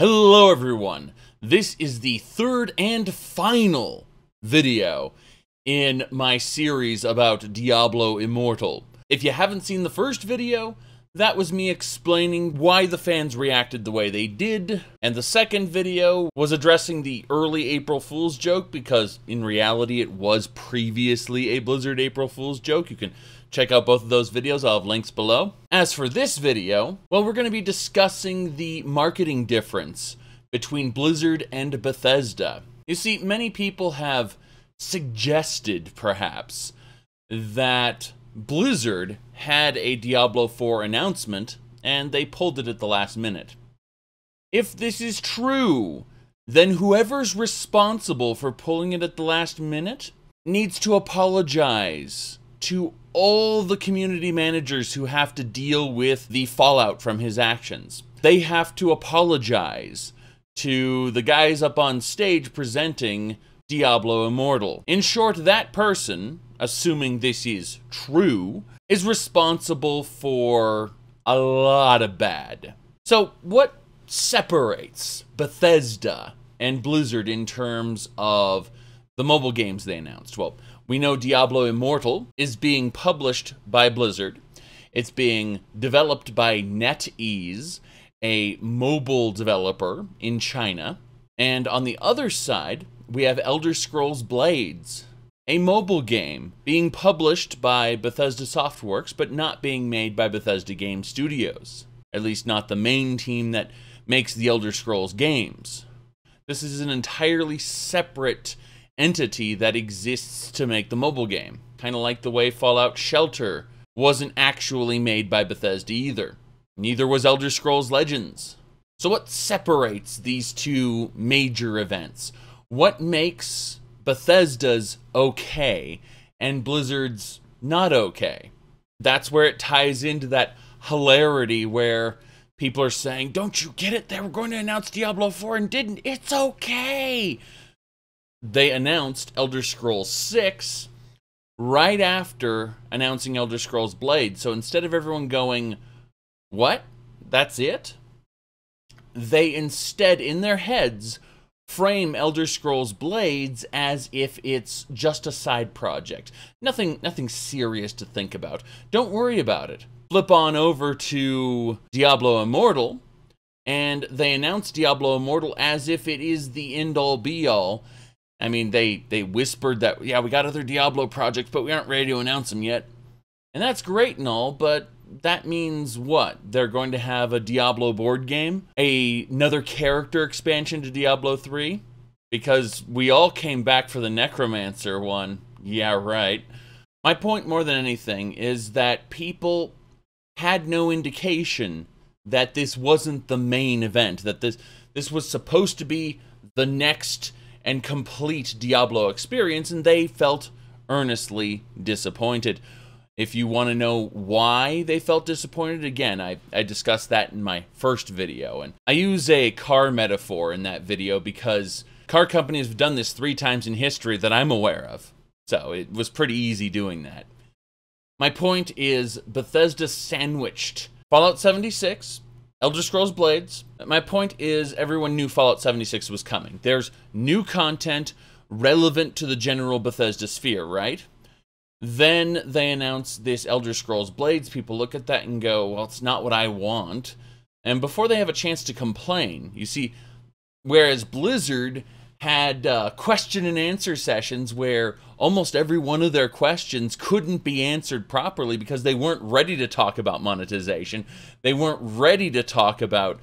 Hello everyone, this is the third and final video in my series about Diablo Immortal. If you haven't seen the first video, that was me explaining why the fans reacted the way they did, and the second video was addressing the early April Fool's joke because in reality it was previously a Blizzard April Fool's joke. You can check out both of those videos, I'll have links below. As for this video, well, we're going to be discussing the marketing difference between Blizzard and Bethesda. You see, many people have suggested, perhaps, that Blizzard had a Diablo 4 announcement and they pulled it at the last minute. If this is true, then whoever's responsible for pulling it at the last minute needs to apologize to all the community managers who have to deal with the fallout from his actions. They have to apologize to the guys up on stage presenting Diablo Immortal. In short, that person, assuming this is true, is responsible for a lot of bad. So what separates Bethesda and Blizzard in terms of the mobile games they announced? Well, we know Diablo Immortal is being published by Blizzard. It's being developed by NetEase, a mobile developer in China. And on the other side, we have Elder Scrolls Blades, a mobile game being published by Bethesda Softworks, but not being made by Bethesda Game Studios. At least not the main team that makes the Elder Scrolls games. This is an entirely separate entity that exists to make the mobile game. Kind of like the way Fallout Shelter wasn't actually made by Bethesda either. Neither was Elder Scrolls Legends. So what separates these two major events? What makes Bethesda's okay and Blizzard's not okay? That's where it ties into that hilarity where people are saying, "Don't you get it? They were going to announce Diablo 4 and didn't. It's okay." They announced Elder Scrolls VI right after announcing Elder Scrolls Blades. So instead of everyone going, "What? That's it?" they instead, in their heads, frame Elder Scrolls Blades as if it's just a side project. Nothing serious to think about. Don't worry about it. Flip on over to Diablo Immortal, and they announce Diablo Immortal as if it is the end-all be-all. I mean, they whispered that, yeah, we got other Diablo projects, but we aren't ready to announce them yet. And that's great and all, but that means what? They're going to have a Diablo board game? Another character expansion to Diablo 3? Because we all came back for the Necromancer one. Yeah, right. My point more than anything is that people had no indication that this wasn't the main event, that this was supposed to be the next and complete Diablo experience, and they felt earnestly disappointed. If you want to know why they felt disappointed, again, I discussed that in my first video, and I use a car metaphor in that video because car companies have done this 3 times in history that I'm aware of, so it was pretty easy doing that. My point is Bethesda sandwiched Fallout 76, Elder Scrolls Blades. My point is everyone knew Fallout 76 was coming. There's new content relevant to the general Bethesda sphere, right? Then they announce this Elder Scrolls Blades. People look at that and go, well, it's not what I want. And before they have a chance to complain, you see, whereas Blizzard had question and answer sessions where almost every one of their questions couldn't be answered properly because they weren't ready to talk about monetization. They weren't ready to talk about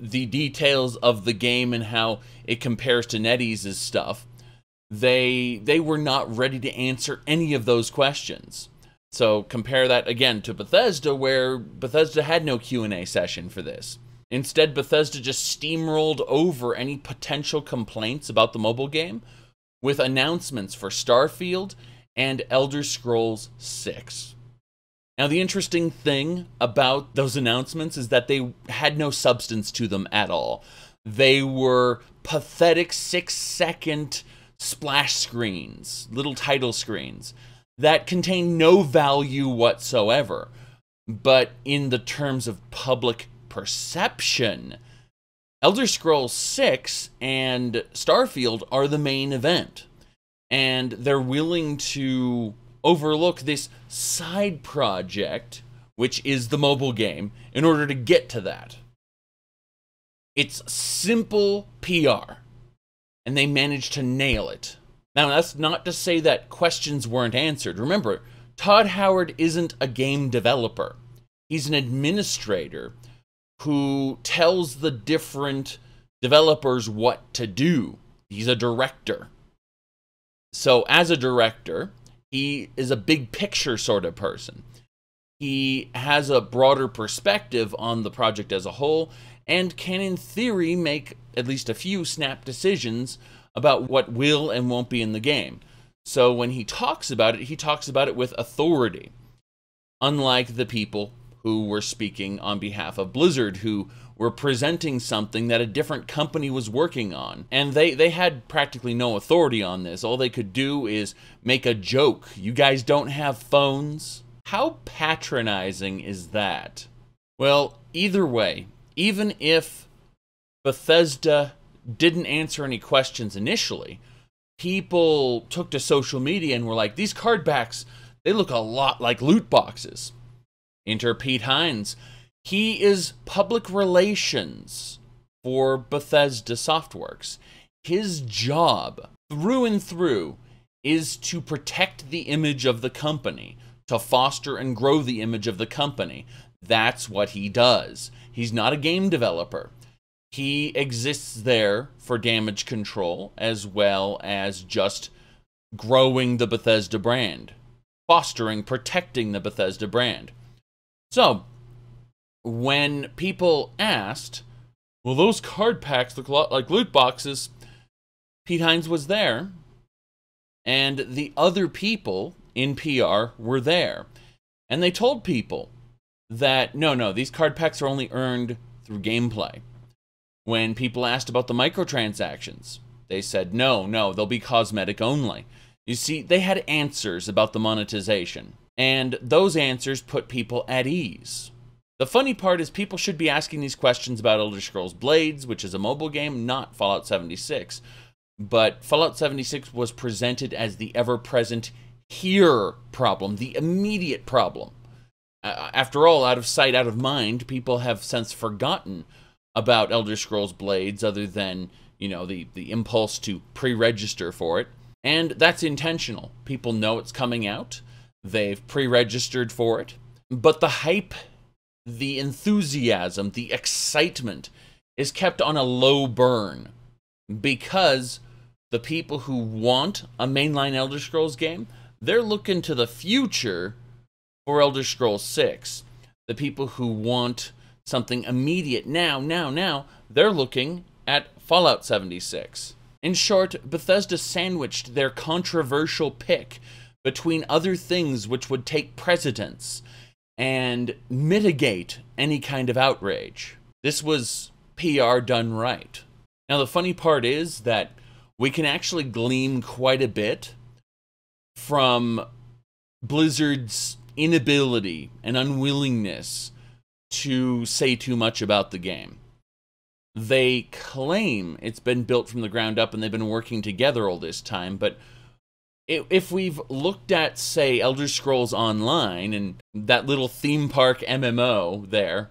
the details of the game and how it compares to NetEase's stuff. They were not ready to answer any of those questions. So compare that again to Bethesda, where Bethesda had no Q&A session for this. Instead, Bethesda just steamrolled over any potential complaints about the mobile game with announcements for Starfield and Elder Scrolls VI. Now, the interesting thing about those announcements is that they had no substance to them at all. They were pathetic 6-second splash screens, little title screens, that contained no value whatsoever. But in the terms of public perception, Elder Scrolls VI and Starfield are the main event, and they're willing to overlook this side project, which is the mobile game, in order to get to that. It's simple PR, and they managed to nail it. Now, that's not to say that questions weren't answered. Remember, Todd Howard isn't a game developer. He's an administrator who tells the different developers what to do. He's a director. So as a director, he is a big picture sort of person. He has a broader perspective on the project as a whole and can, in theory, make at least a few snap decisions about what will and won't be in the game. So when he talks about it with authority, unlike the people who were speaking on behalf of Blizzard, who were presenting something that a different company was working on. And they had practically no authority on this. All they could do is make a joke. You guys don't have phones? How patronizing is that? Well, either way, even if Bethesda didn't answer any questions initially, people took to social media and were like, these card backs, they look a lot like loot boxes. Enter Pete Hines. He is public relations for Bethesda Softworks. His job, through and through, is to protect the image of the company, to foster and grow the image of the company. That's what he does. He's not a game developer. He exists there for damage control, as well as just growing the Bethesda brand, fostering, protecting the Bethesda brand. So, when people asked, well, those card packs look a lot like loot boxes, Pete Hines was there, and the other people in PR were there. And they told people that, no, these card packs are only earned through gameplay. When people asked about the microtransactions, they said, no, they'll be cosmetic only. You see, they had answers about the monetization. And those answers put people at ease. The funny part is people should be asking these questions about Elder Scrolls Blades, which is a mobile game, not Fallout 76. But Fallout 76 was presented as the ever-present here problem, the immediate problem. After all, out of sight, out of mind, people have since forgotten about Elder Scrolls Blades other than, you know, the impulse to pre-register for it. And that's intentional. People know it's coming out. They've pre-registered for it. But the hype, the enthusiasm, the excitement is kept on a low burn because the people who want a mainline Elder Scrolls game, they're looking to the future for Elder Scrolls VI. The people who want something immediate now, they're looking at Fallout 76. In short, Bethesda sandwiched their controversial pick between other things which would take precedence and mitigate any kind of outrage. This was PR done right. Now, the funny part is that we can actually glean quite a bit from Blizzard's inability and unwillingness to say too much about the game. They claim it's been built from the ground up and they've been working together all this time, but if we've looked at, say, Elder Scrolls Online and that little theme park MMO there,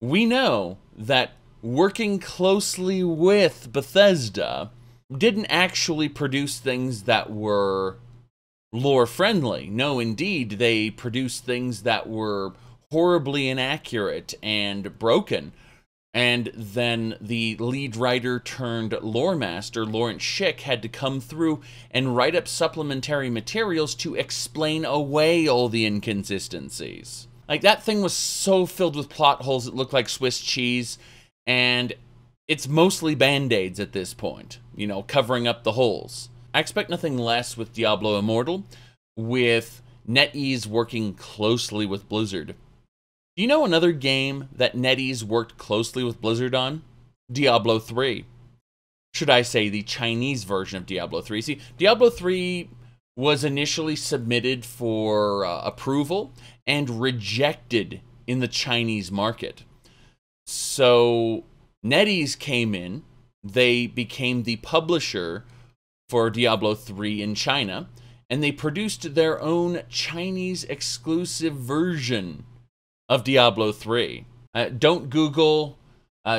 we know that working closely with Bethesda didn't actually produce things that were lore-friendly. No, indeed, they produced things that were horribly inaccurate and broken. And then the lead writer turned lore master, Lawrence Schick, had to come through and write up supplementary materials to explain away all the inconsistencies. Like, that thing was so filled with plot holes it looked like Swiss cheese, and it's mostly band-aids at this point, you know, covering up the holes. I expect nothing less with Diablo Immortal, with NetEase working closely with Blizzard. Do you know another game that NetEase worked closely with Blizzard on? Diablo 3. Should I say the Chinese version of Diablo 3? See, Diablo 3 was initially submitted for approval and rejected in the Chinese market. So NetEase came in. They became the publisher for Diablo 3 in China, and they produced their own Chinese exclusive version of Diablo 3. Don't Google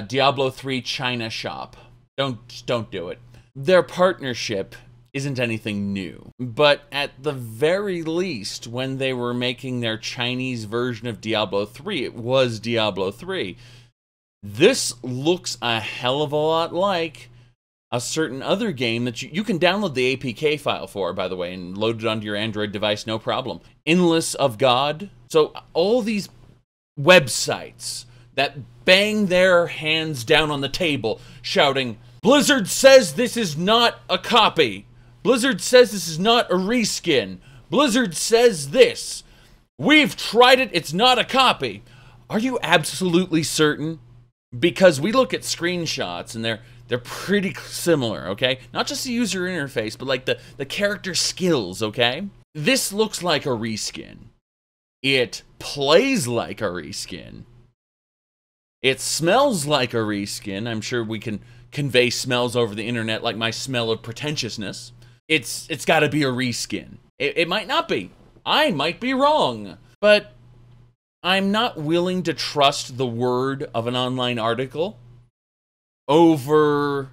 Diablo 3 China shop. Don't do it. Their partnership isn't anything new, but at the very least, when they were making their Chinese version of Diablo 3, it was Diablo 3. This looks a hell of a lot like a certain other game that you can download the APK file for, by the way, and load it onto your Android device, no problem. Endless of God. So all these websites that bang their hands down on the table shouting, Blizzard says this is not a copy. Blizzard says this is not a reskin. Blizzard says this. We've tried it, it's not a copy. Are you absolutely certain? Because we look at screenshots and they're pretty similar, okay? Not just the user interface, but like the character skills, okay? This looks like a reskin. It plays like a reskin. It smells like a reskin. I'm sure we can convey smells over the internet like my smell of pretentiousness. It's gotta be a reskin. It might not be. I might be wrong. But I'm not willing to trust the word of an online article over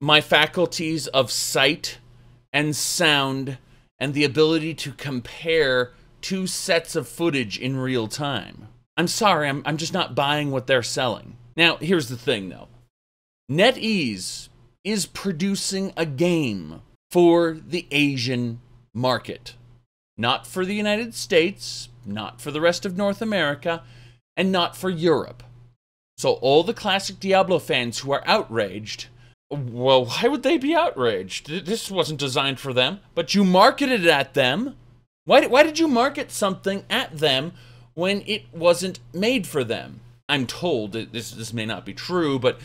my faculties of sight and sound and the ability to compare two sets of footage in real time. I'm sorry, I'm just not buying what they're selling. Now, here's the thing though. NetEase is producing a game for the Asian market. Not for the United States, not for the rest of North America, and not for Europe. So all the classic Diablo fans who are outraged, well, why would they be outraged? This wasn't designed for them, but you marketed it at them. Why did you market something at them when it wasn't made for them? I'm told, this may not be true, but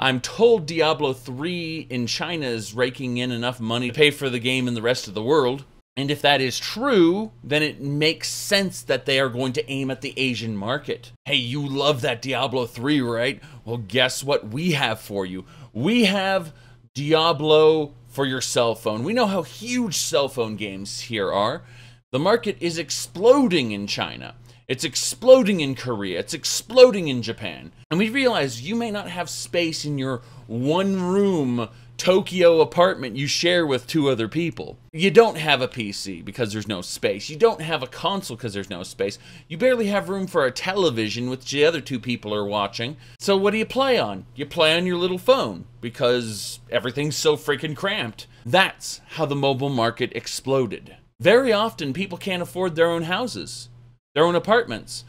I'm told Diablo 3 in China is raking in enough money to pay for the game in the rest of the world. And if that is true, then it makes sense that they are going to aim at the Asian market. Hey, you love that Diablo 3, right? Well, guess what we have for you? We have Diablo for your cell phone. We know how huge cell phone games here are. The market is exploding in China. It's exploding in Korea. It's exploding in Japan. And we realize you may not have space in your one-room Tokyo apartment you share with two other people. You don't have a PC because there's no space. You don't have a console because there's no space. You barely have room for a television, which the other two people are watching. So what do you play on? You play on your little phone because everything's so freaking cramped. That's how the mobile market exploded. Very often, people can't afford their own houses, their own apartments.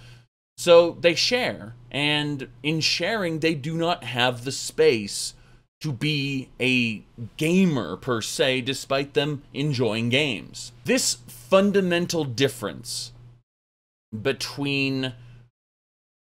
So they share, and in sharing, they do not have the space to be a gamer per se, despite them enjoying games. This fundamental difference between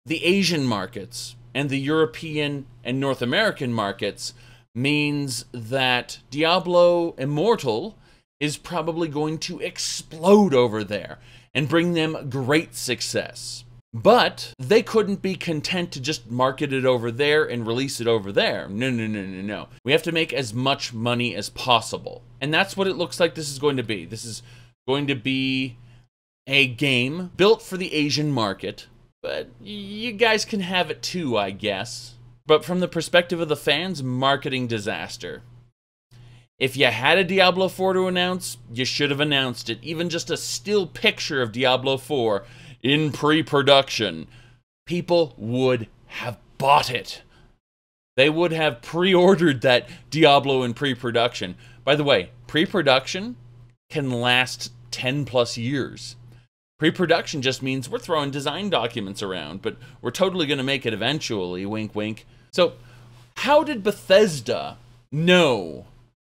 the Asian markets and the European and North American markets means that Diablo Immortal is probably going to explode over there and bring them great success. But they couldn't be content to just market it over there and release it over there. No. We have to make as much money as possible. And that's what it looks like this is going to be. This is going to be a game built for the Asian market, but you guys can have it too, I guess. But from the perspective of the fans, marketing disaster. If you had a Diablo 4 to announce, you should have announced it. Even just a still picture of Diablo 4 in pre-production, people would have bought it. They would have pre-ordered that Diablo in pre-production. By the way, pre-production can last 10 plus years. Pre-production just means we're throwing design documents around, but we're totally going to make it eventually, wink wink. So how did Bethesda know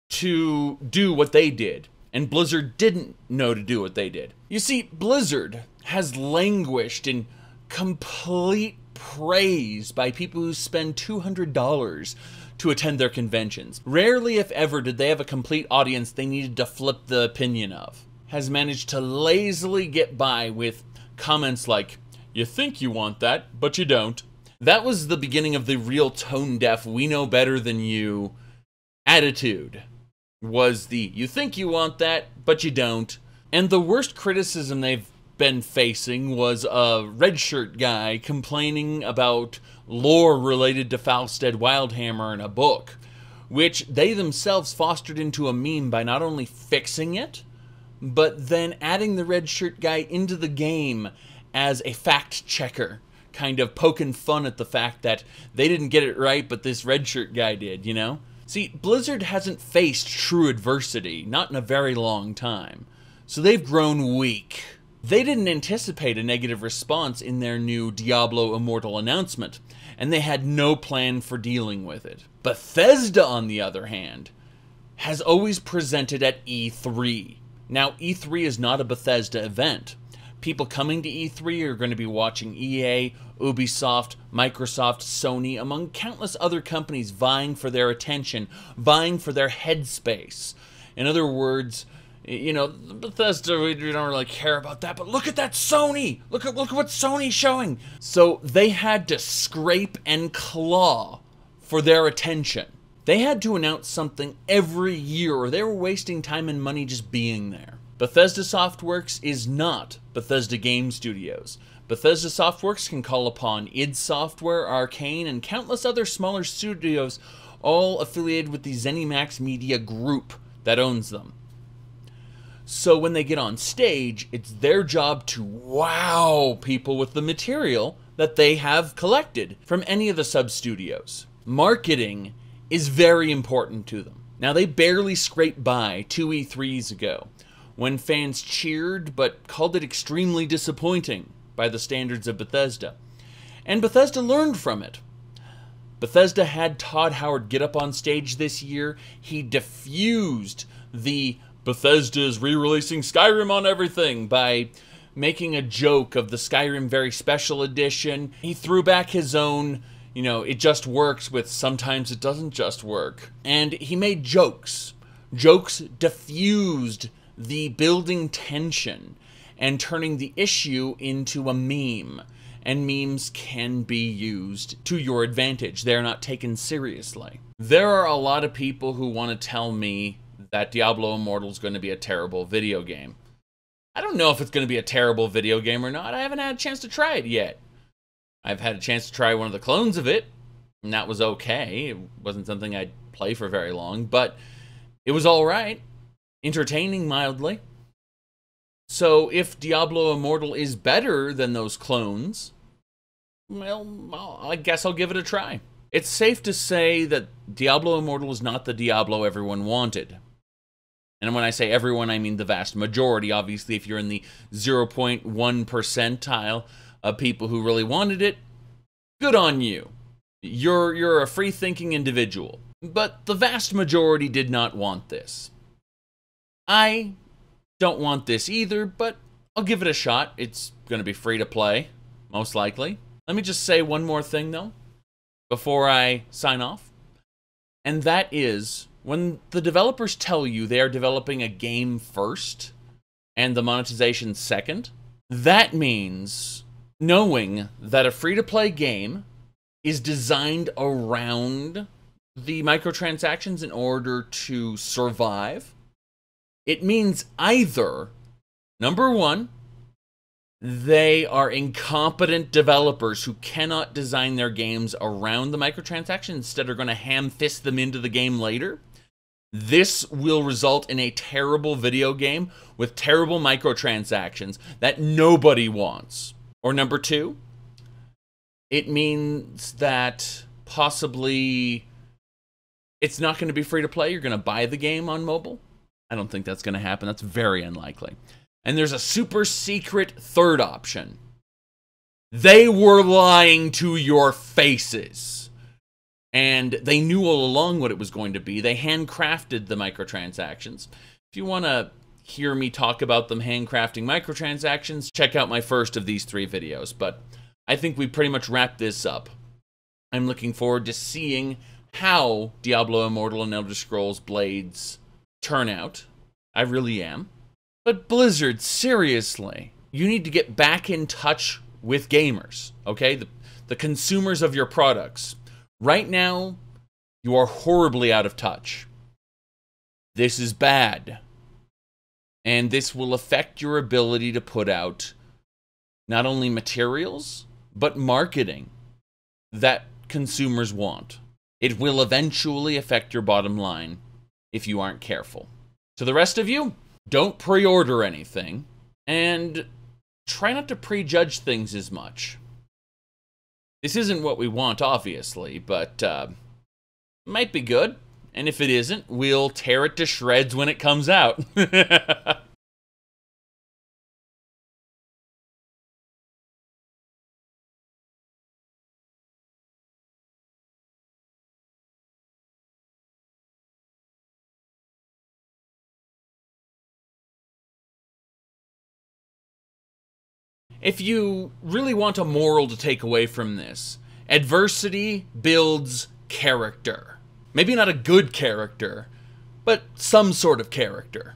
to do what they did, and Blizzard didn't know to do what they did? You see, Blizzard has languished in complete praise by people who spend $200 to attend their conventions. Rarely, if ever, did they have a complete audience they needed to flip the opinion of. Has managed to lazily get by with comments like, you think you want that, but you don't. That was the beginning of the real tone-deaf, we know better than you attitude. Was the, you think you want that, but you don't. And the worst criticism they've been facing was a red shirt guy complaining about lore related to Falstad Wildhammer in a book, which they themselves fostered into a meme by not only fixing it, but then adding the red shirt guy into the game as a fact checker, kind of poking fun at the fact that they didn't get it right, but this red shirt guy did, you know? See, Blizzard hasn't faced true adversity, not in a very long time, so they've grown weak. They didn't anticipate a negative response in their new Diablo Immortal announcement, and they had no plan for dealing with it. Bethesda, on the other hand, has always presented at E3. Now, E3 is not a Bethesda event. People coming to E3 are going to be watching EA, Ubisoft, Microsoft, Sony, among countless other companies vying for their attention, vying for their headspace. In other words, you know, Bethesda, we don't really care about that, but look at that Sony! Look at what Sony's showing! So they had to scrape and claw for their attention. They had to announce something every year, or they were wasting time and money just being there. Bethesda Softworks is not Bethesda Game Studios. Bethesda Softworks can call upon id Software, Arcane, and countless other smaller studios, all affiliated with the ZeniMax Media group that owns them. So when they get on stage, it's their job to wow people with the material that they have collected from any of the sub-studios. Marketing is very important to them. Now, they barely scraped by 2 E3s ago, when fans cheered but called it extremely disappointing by the standards of Bethesda. And Bethesda learned from it. Bethesda had Todd Howard get up on stage this year. He diffused the Bethesda's re-releasing Skyrim on everything by making a joke of the Skyrim Very Special Edition. He threw back his own, you know, it just works with sometimes it doesn't just work. And he made jokes. Jokes diffused the building tension and turning the issue into a meme. And memes can be used to your advantage. They're not taken seriously. There are a lot of people who want to tell me that Diablo Immortal is going to be a terrible video game. I don't know if it's going to be a terrible video game or not. I haven't had a chance to try it yet. I've had a chance to try one of the clones of it, and that was okay. It wasn't something I'd play for very long, but it was all right. Entertaining mildly. So if Diablo Immortal is better than those clones, well, I guess I'll give it a try. It's safe to say that Diablo Immortal is not the Diablo everyone wanted. And when I say everyone, I mean the vast majority. Obviously, if you're in the 0.1 percentile of people who really wanted it, good on you. You're a free-thinking individual. But the vast majority did not want this. I don't want this either, but I'll give it a shot. It's going to be free to play, most likely. Let me just say one more thing, though, before I sign off. And that is, when the developers tell you they are developing a game first and the monetization second, that means knowing that a free-to-play game is designed around the microtransactions in order to survive. It means either, number one, they are incompetent developers who cannot design their games around the microtransactions, instead are going to ham-fist them into the game later. This will result in a terrible video game with terrible microtransactions that nobody wants. Or number two, it means that possibly it's not going to be free to play. You're going to buy the game on mobile. I don't think that's going to happen. That's very unlikely. And there's a super secret third option. They were lying to your faces. And they knew all along what it was going to be. They handcrafted the microtransactions. If you want to hear me talk about them handcrafting microtransactions, check out my first of these three videos. But I think we pretty much wrapped this up. I'm looking forward to seeing how Diablo Immortal and Elder Scrolls Blades turn out. I really am. But Blizzard, seriously, you need to get back in touch with gamers, okay? The, the consumers of your products. Right now, you are horribly out of touch. This is bad. And this will affect your ability to put out not only materials, but marketing that consumers want. It will eventually affect your bottom line if you aren't careful. To the rest of you, don't pre-order anything, and try not to prejudge things as much. This isn't what we want, obviously, but might be good. And if it isn't, we'll tear it to shreds when it comes out. If you really want a moral to take away from this, adversity builds character. Maybe not a good character, but some sort of character.